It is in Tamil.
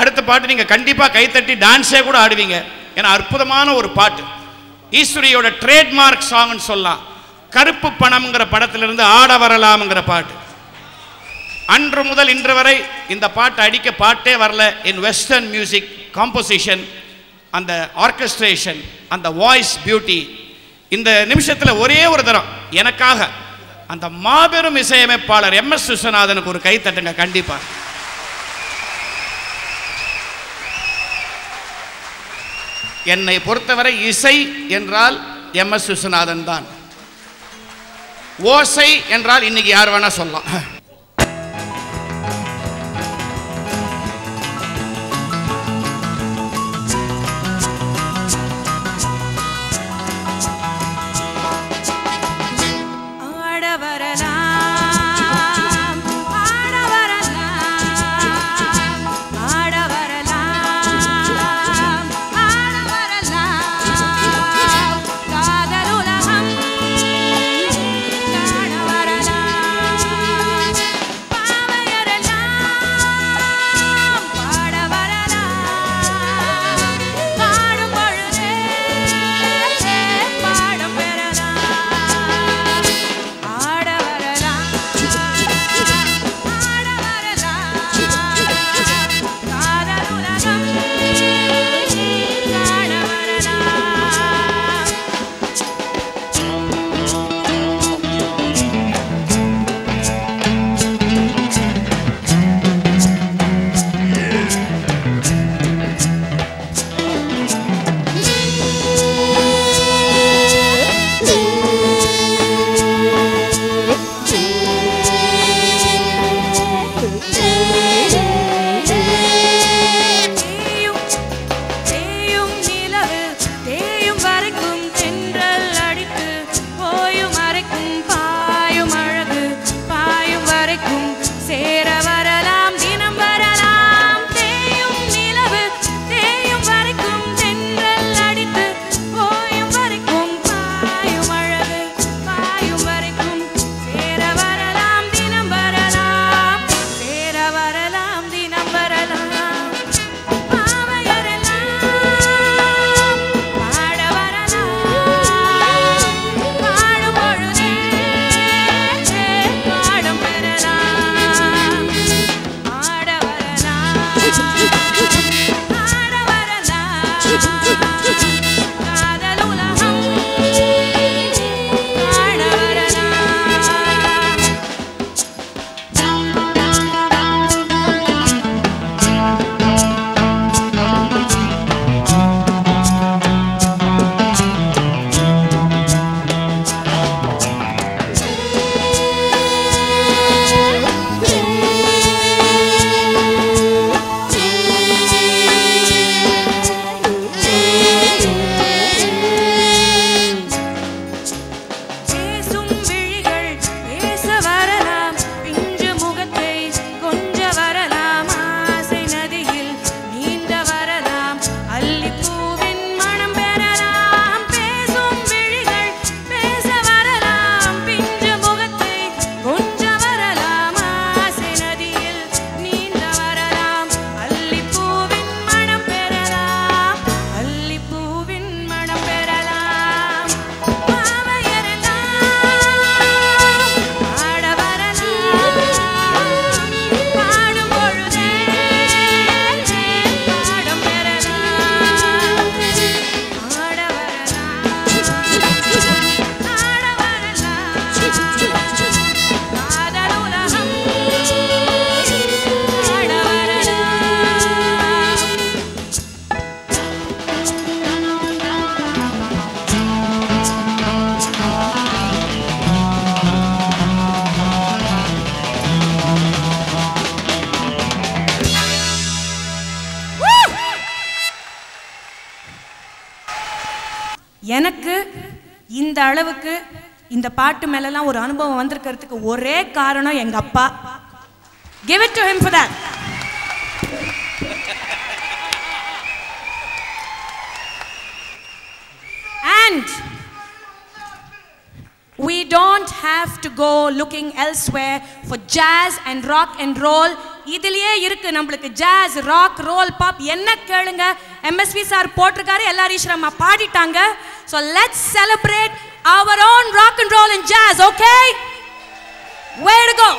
அடுத்த பாட்டு நீங்க கண்டிப்பா கை தட்டி டான்ஸே கூட ஆடுவீங்க. ஏன்னா அற்புதமான ஒரு பாட்டு. ஈஸ்வரியோட ட்ரேட்மார்க் சாங்னு சொல்லலாம். கருப்பு பணம்ங்கிற படத்திலிருந்து ஆட வரலாம்ங்கிற பாட்டு. அன்று முதல் இன்று வரை இந்த பாட்டு அடிக்க பாட்டே வரல. இன் வெஸ்டர்ன் மியூசிக் காம்போசிஷன், அந்த ஆர்கெஸ்ட்ரேஷன், அந்த வாய்ஸ் பியூட்டி. இந்த நிமிஷத்தில் ஒரே ஒரு தரம் எனக்காக அந்த மாபெரும் இசையமைப்பாளர் எம்எஸ் விஸ்வநாதனுக்கு ஒரு கை தட்டுங்க கண்டிப்பா. என்னை பொறுத்தவரை இசை என்றால் எம்எஸ் விஸ்வநாதன் தான். ஓசை என்றால் இன்னைக்கு யார் வேணா சொல்லலாம். எனக்கு இந்த அளவுக்கு இந்த பாட்டு மேலெல்லாம் ஒரு அனுபவம் வந்திருக்கிறதுக்கு ஒரே காரணம் எங்க அப்பா. Give it to him for that. And we don't have to go looking elsewhere for jazz and rock and roll இதிலேயே இருக்கு நம்மளுக்கு ஜாஸ், ராக், ரோல், பாப் என்ன கேளுங்க MSV சார் போட்டிருக்காரு, எல்லாரும் Easwaramma பாடிட்டாங்க. So let's celebrate our own rock and roll and jazz, okay? Way to go!